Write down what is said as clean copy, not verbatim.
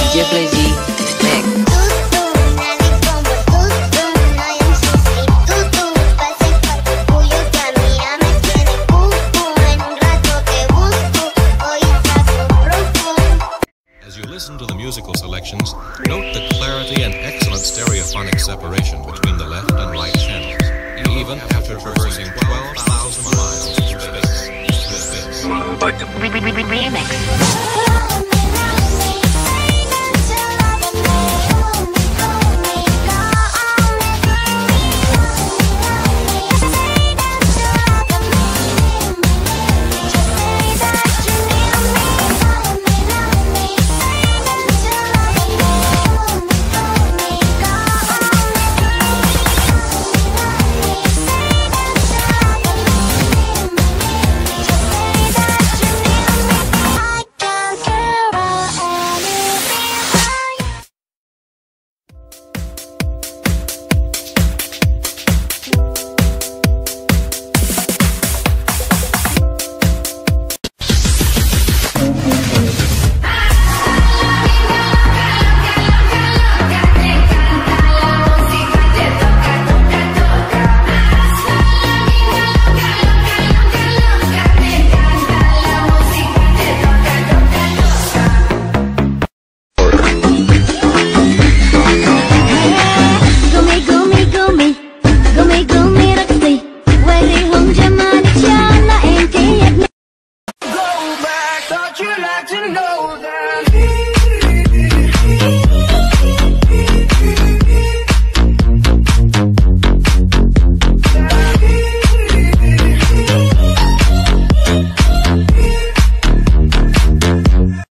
DJ Play Z. Listen to the musical selections, note the clarity and excellent stereophonic separation between the left and right channels, even after traversing 12,000 miles through space. Remix.